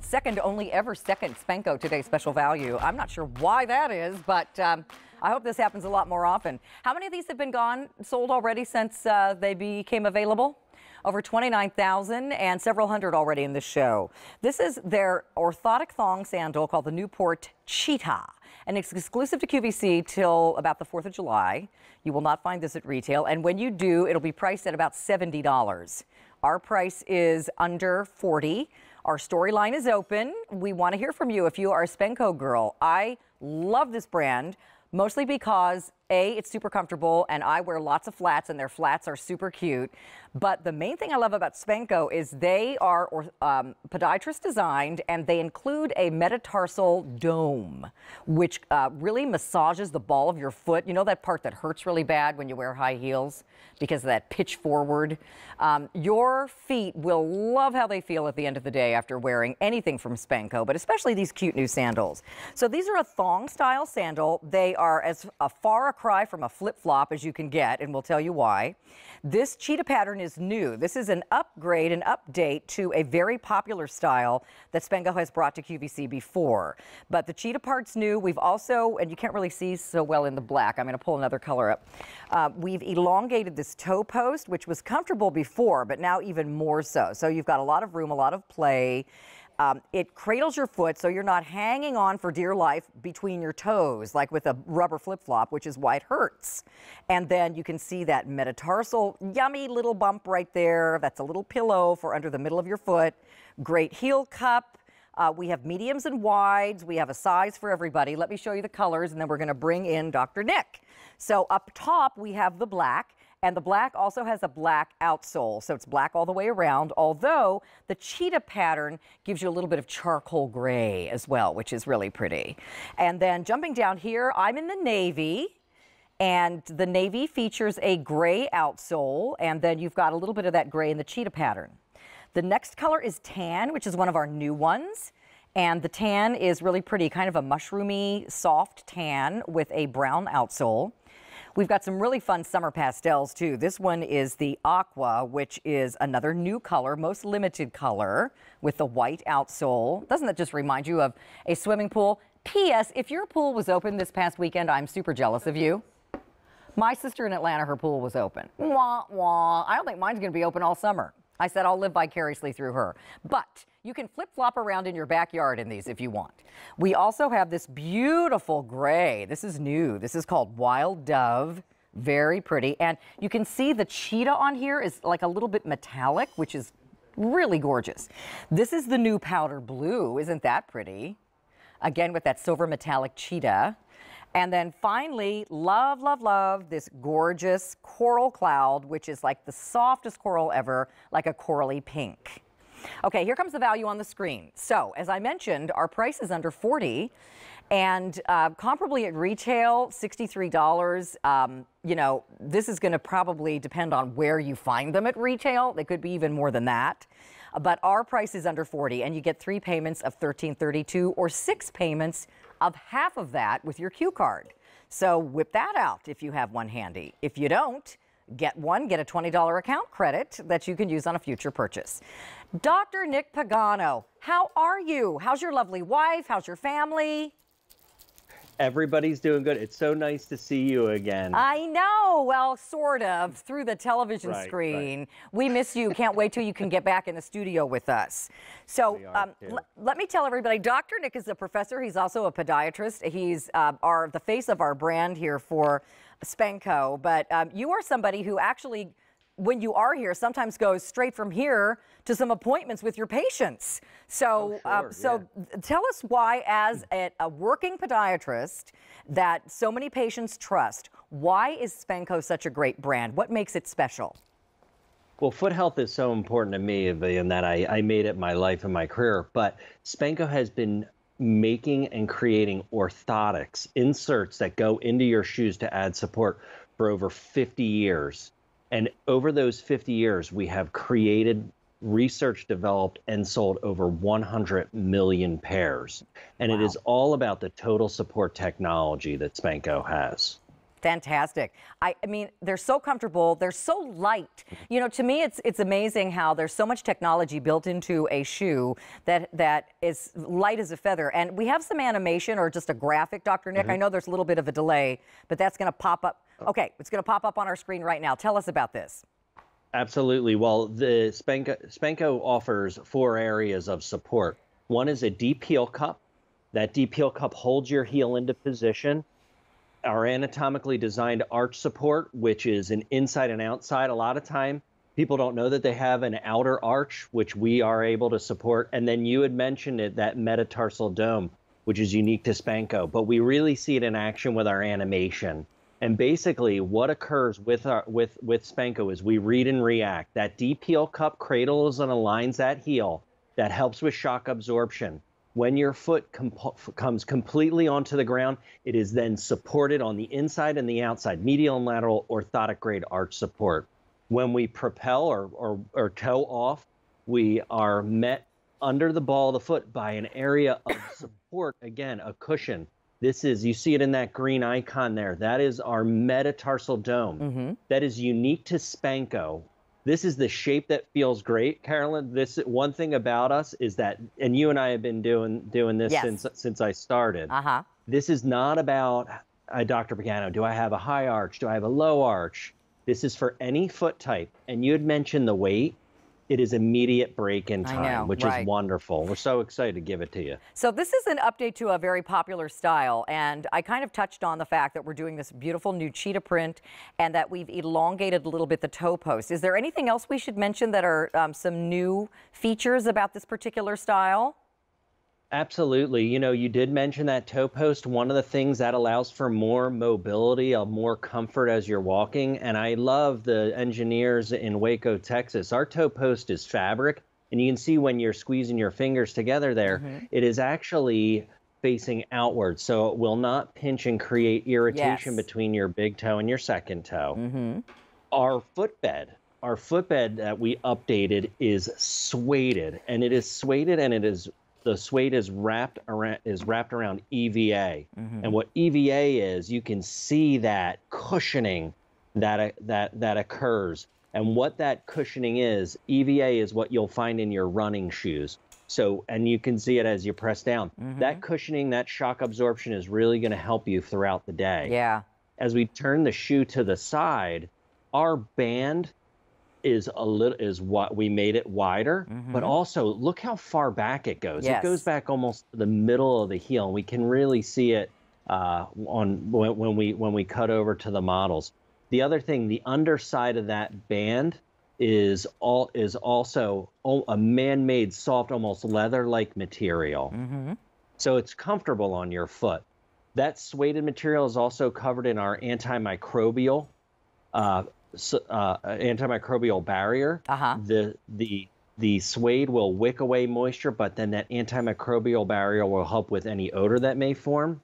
Second only ever, second Spenco Today's Special Value. I'm not sure why that is, but I hope this happens a lot more often. How many of these have been sold already since they became available? Over 29,000 and several hundred already in the show. This is their orthotic thong sandal called the Newport Cheetah, and it's exclusive to QVC till about the 4th of July. You will not find this at retail, and when you do, it'll be priced at about $70. Our price is under $40. Our storyline is open. We want to hear from you if you are a Spenco girl. I love this brand, mostly because, A, it's super comfortable, and I wear lots of flats, and their flats are super cute. But the main thing I love about Spenco is they are podiatrist designed, and they include a metatarsal dome, which really massages the ball of your foot. You know that part that hurts really bad when you wear high heels because of that pitch forward? Your feet will love how they feel at the end of the day after wearing anything from Spenco, but especially these cute new sandals. So these are a thong-style sandal. They are as far across cry from a flip-flop as you can get, and we'll tell you why. This cheetah pattern is new. This is an upgrade, an update to a very popular style that Spenco has brought to QVC before. But the cheetah part's new. We've also, and you can't really see so well in the black, I'm going to pull another color up. We've elongated this toe post, which was comfortable before, but now even more so. So you've got a lot of room, a lot of play. It cradles your foot, so you're not hanging on for dear life between your toes, like with a rubber flip-flop, which is why it hurts. And then you can see that metatarsal, yummy little bump right there. That's a little pillow for under the middle of your foot. Great heel cup. We have mediums and wides. We have a size for everybody. Let me show you the colors, and then we're going to bring in Dr. Nick. So up top, we have the black. And the black also has a black outsole, so it's black all the way around, although the cheetah pattern gives you a little bit of charcoal gray as well, which is really pretty. And then jumping down here, I'm in the navy, and the navy features a gray outsole, and then you've got a little bit of that gray in the cheetah pattern. The next color is tan, which is one of our new ones. And the tan is really pretty, kind of a mushroomy, soft tan with a brown outsole. We've got some really fun summer pastels, too. This one is the aqua, which is another new color, most limited color, with the white outsole. Doesn't that just remind you of a swimming pool? P.S. If your pool was open this past weekend, I'm super jealous of you. My sister in Atlanta, her pool was open. Wah, wah. I don't think mine's going to be open all summer. I said I'll live vicariously through her. But you can flip-flop around in your backyard in these if you want. We also have this beautiful gray. This is new. This is called Wild Dove. Very pretty. And you can see the cheetah on here is like a little bit metallic, which is really gorgeous. This is the new powder blue. Isn't that pretty? Again, with that silver metallic cheetah. And then finally, love, love, love this gorgeous coral cloud, which is like the softest coral ever, like a corally pink. Okay, here comes the value on the screen. So, as I mentioned, our price is under $40, and comparably at retail, $63. You know, this is going to probably depend on where you find them at retail. They could be even more than that. But our price is under $40, and you get 3 payments of $13.32 or 6 payments of half of that with your Q card. So whip that out if you have one handy. If you don't, get one, get a $20 account credit that you can use on a future purchase. Dr. Nick Pagano, how are you? How's your lovely wife? How's your family? Everybody's doing good. It's so nice to see you again. I know. Well, sort of through the television screen. Right. We miss you. Can't wait till you can get back in the studio with us. So let me tell everybody, Dr. Nick is a professor. He's also a podiatrist. He's the face of our brand here for Spenco. But you are somebody who actually, when you are here, sometimes goes straight from here to some appointments with your patients. So, tell us why, as a working podiatrist that so many patients trust, why is Spenco such a great brand? What makes it special? Well, foot health is so important to me, in that I made it my life and my career. But Spenco has been making and creating orthotics, inserts that go into your shoes to add support for over 50 years. And over those 50 years, we have created, researched, developed, and sold over 100 million pairs. And it is all about the total support technology that Spenco has. Fantastic. I mean, they're so comfortable. They're so light. You know, to me, it's amazing how there's so much technology built into a shoe that is light as a feather. And we have some animation or just a graphic, Dr. Nick. I know there's a little bit of a delay, but that's going to pop up. Okay, it's going to pop up on our screen right now. Tell us about this. Absolutely. Well, the Spenco offers 4 areas of support. One is a deep heel cup. That deep heel cup holds your heel into position. Our anatomically designed arch support, which is an inside and outside. A lot of time, people don't know that they have an outer arch, which we are able to support. And then you had mentioned it, that metatarsal dome, which is unique to Spenco, but we really see it in action with our animation. And basically what occurs with Spenco is we read and react. That deep heel cup cradles and aligns that heel. That helps with shock absorption. When your foot comes completely onto the ground, it is then supported on the inside and the outside, medial and lateral orthotic grade arch support. When we propel or toe off, we are met under the ball of the foot by an area of support, again, a cushion. This is, you see it in that green icon there, that is our metatarsal dome. That is unique to Spenco. This is the shape that feels great, Carolyn. This one thing about us is that, and you and I have been doing this since I started. This is not about Dr. Pagano. Do I have a high arch? Do I have a low arch? This is for any foot type. And you had mentioned the weight. It is immediate break-in time, which is wonderful. We're so excited to give it to you. So this is an update to a very popular style, and I kind of touched on the fact that we're doing this beautiful new cheetah print and that we've elongated a little bit the toe post. Is there anything else we should mention that are some new features about this particular style? Absolutely. You know, you did mention that toe post. One of the things that allows for more mobility, more comfort as you're walking. And I love the engineers in Waco, Texas. Our toe post is fabric. And you can see when you're squeezing your fingers together there, it is actually facing outward. So it will not pinch and create irritation between your big toe and your second toe. Our footbed. Our footbed that we updated is sueded. And it is sueded and it is the suede is wrapped around EVA. And what EVA is, you can see that cushioning that occurs. And what that cushioning is, EVA is what you'll find in your running shoes. So, and you can see it as you press down. That cushioning, that shock absorption is really going to help you throughout the day. As we turn the shoe to the side, our band is what we made it wider, but also look how far back it goes. It goes back almost to the middle of the heel, and we can really see it when we cut over to the models. The other thing, the underside of that band is also a man-made soft, almost leather-like material. So it's comfortable on your foot. That suede material is also covered in our antimicrobial antimicrobial barrier. The suede will wick away moisture, but then that antimicrobial barrier will help with any odor that may form.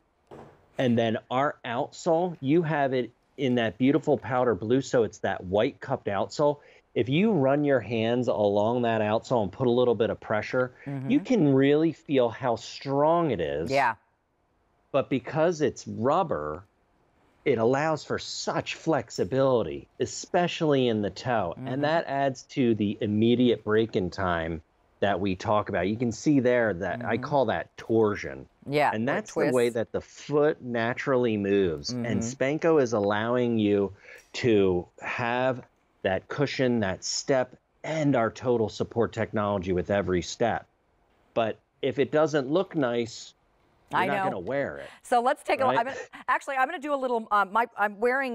And then our outsole, you have it in that beautiful powder blue, so it's that white cupped outsole. If you run your hands along that outsole and put a little bit of pressure, you can really feel how strong it is. But because it's rubber, it allows for such flexibility, especially in the toe. And that adds to the immediate break-in time that we talk about. You can see there that I call that torsion. And that's the way that the foot naturally moves. And Spenco is allowing you to have that cushion, that step, and our total support technology with every step. But if it doesn't look nice, I'm not going to wear it. So let's take a look. Actually, I'm going to do a little, I'm wearing,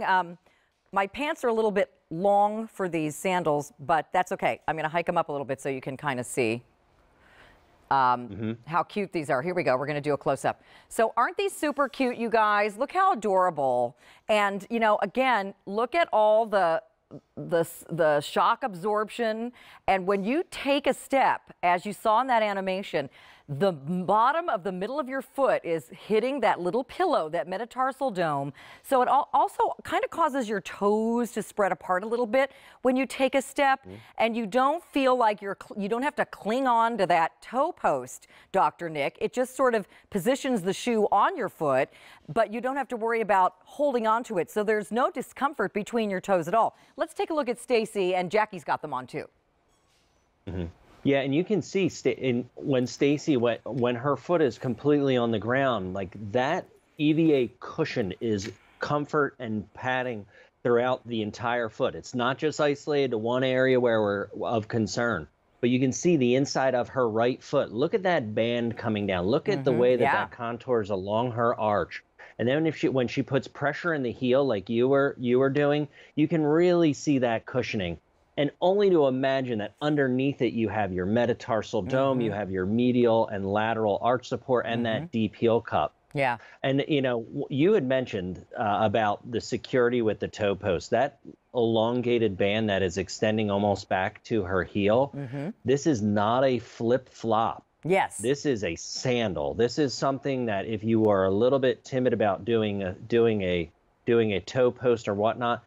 my pants are a little bit long for these sandals, but that's okay. I'm going to hike them up a little bit so you can kind of see how cute these are. Here we go. We're going to do a close-up. So aren't these super cute, you guys? Look how adorable. And, you know, again, look at all the shock absorption. And when you take a step, as you saw in that animation, The bottom of the middle of your foot is hitting that little pillow, that metatarsal dome. So it also kind of causes your toes to spread apart a little bit when you take a step, and you don't feel like you don't have to cling on to that toe post, Dr. Nick. It just sort of positions the shoe on your foot, but you don't have to worry about holding on to it. So there's no discomfort between your toes at all. Let's take a look at Stacy, and Jackie's got them on too. Yeah, and you can see when Stacy went, when her foot is completely on the ground, like that EVA cushion is comfort and padding throughout the entire foot. It's not just isolated to one area where we're of concern, but you can see the inside of her right foot. Look at that band coming down. Look at the way that that contours along her arch. And then if when she puts pressure in the heel, like you were doing, you can really see that cushioning. And only to imagine that underneath it, you have your metatarsal dome, you have your medial and lateral arch support, and that deep heel cup. Yeah. And, you know, you had mentioned about the security with the toe post, that elongated band that is extending almost back to her heel. This is not a flip-flop. Yes. This is a sandal. This is something that if you are a little bit timid about doing a toe post or whatnot,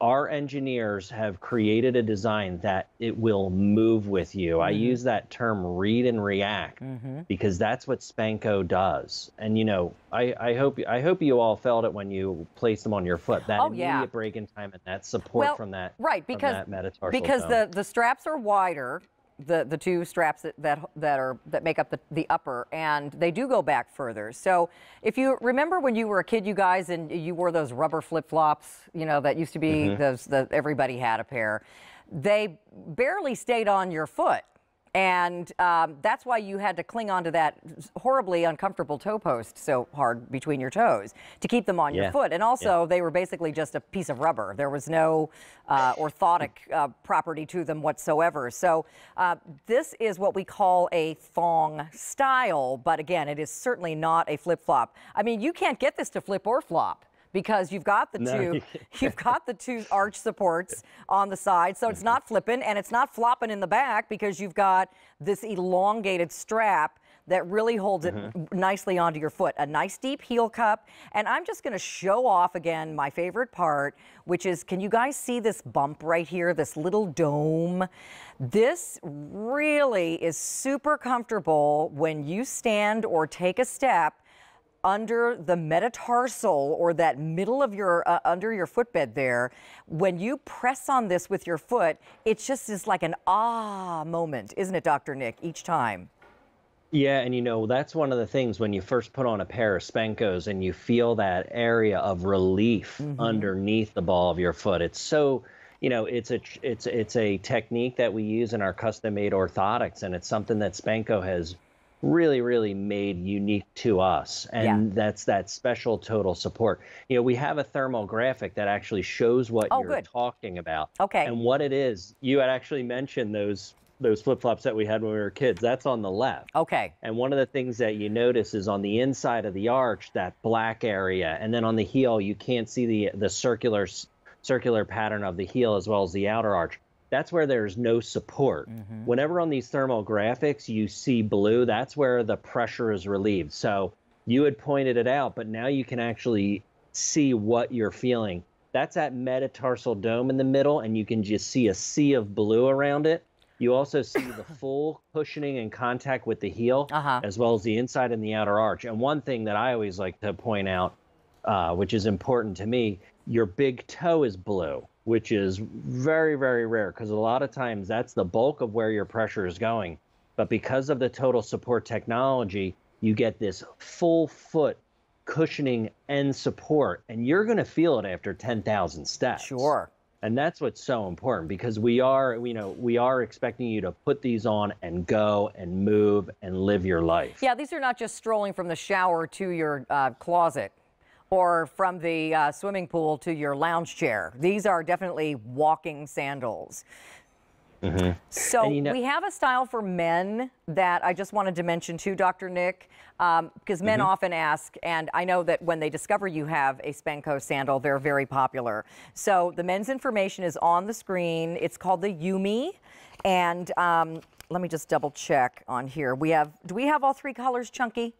our engineers have created a design that it will move with you. I use that term, read and react, because that's what Spenco does. And you know, I hope you all felt it when you placed them on your foot. That immediate break in time and that support from that metatarsal dome. The straps are wider. The two straps that make up the upper, and they do go back further. So if you remember when you were a kid, you guys, and you wore those rubber flip-flops, you know, that used to be those that everybody had a pair. They barely stayed on your foot, and that's why you had to cling onto that horribly uncomfortable toe post so hard between your toes to keep them on your foot. And also they were basically just a piece of rubber. There was no orthotic property to them whatsoever. So this is what we call a thong style, but again, it is certainly not a flip-flop. I mean, you can't get this to flip or flop, because you've got the two arch supports on the side, so it's not flipping and it's not flopping in the back, because you've got this elongated strap that really holds it nicely onto your foot. A nice deep heel cup. And I'm just gonna show off again my favorite part, which is, can you guys see this bump right here, this little dome? This really is super comfortable when you stand or take a step under the metatarsal, or that middle of your under your footbed there. When you press on this with your foot, it just is like an ah moment, isn't it, Dr. Nick, each time? Yeah, and you know, that's one of the things when you first put on a pair of Spencos and you feel that area of relief underneath the ball of your foot. It's so, you know, it's a technique that we use in our custom-made orthotics, and it's something that Spenco has really made unique to us, and that's that special total support. You know, we have a thermal graphic that actually shows what talking about. Okay. And what it is, you had actually mentioned those flip-flops that we had when we were kids. That's on the left. Okay. And one of the things that you notice is on the inside of the arch, that black area, and then on the heel, you can't see the circular pattern of the heel as well as the outer arch. That's where there's no support. Whenever on these thermal graphics you see blue, that's where the pressure is relieved. So you had pointed it out, but now you can actually see what you're feeling. That's that metatarsal dome in the middle, and you can just see a sea of blue around it. You also see the full cushioning and contact with the heel, as well as the inside and the outer arch. And one thing that I always like to point out, which is important to me, your big toe is blue, which is very rare, because a lot of times that's the bulk of where your pressure is going. But because of the total support technology, you get this full foot cushioning and support, and you're gonna feel it after 10,000 steps. Sure. And that's what's so important, because we are expecting you to put these on and go and move and live your life. Yeah, these are not just strolling from the shower to your closet, or from the swimming pool to your lounge chair. These are definitely walking sandals. So you know, we have a style for men that I just wanted to mention too, Dr. Nick, because men often ask, and I know that when they discover you have a Spenco sandal, they're very popular. So the men's information is on the screen. It's called the Yumi, and Let me just double check on here. We have, do we have all three colors, Chunky?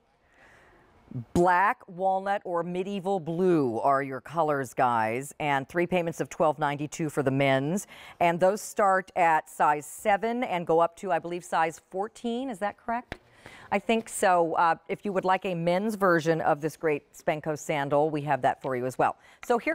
Black, walnut, or medieval blue are your colors, guys, and three payments of $12.92 for the men's. And those start at size 7 and go up to, I believe, size 14. Is that correct? I think so. If you would like a men's version of this great Spenco sandal, we have that for you as well. So here.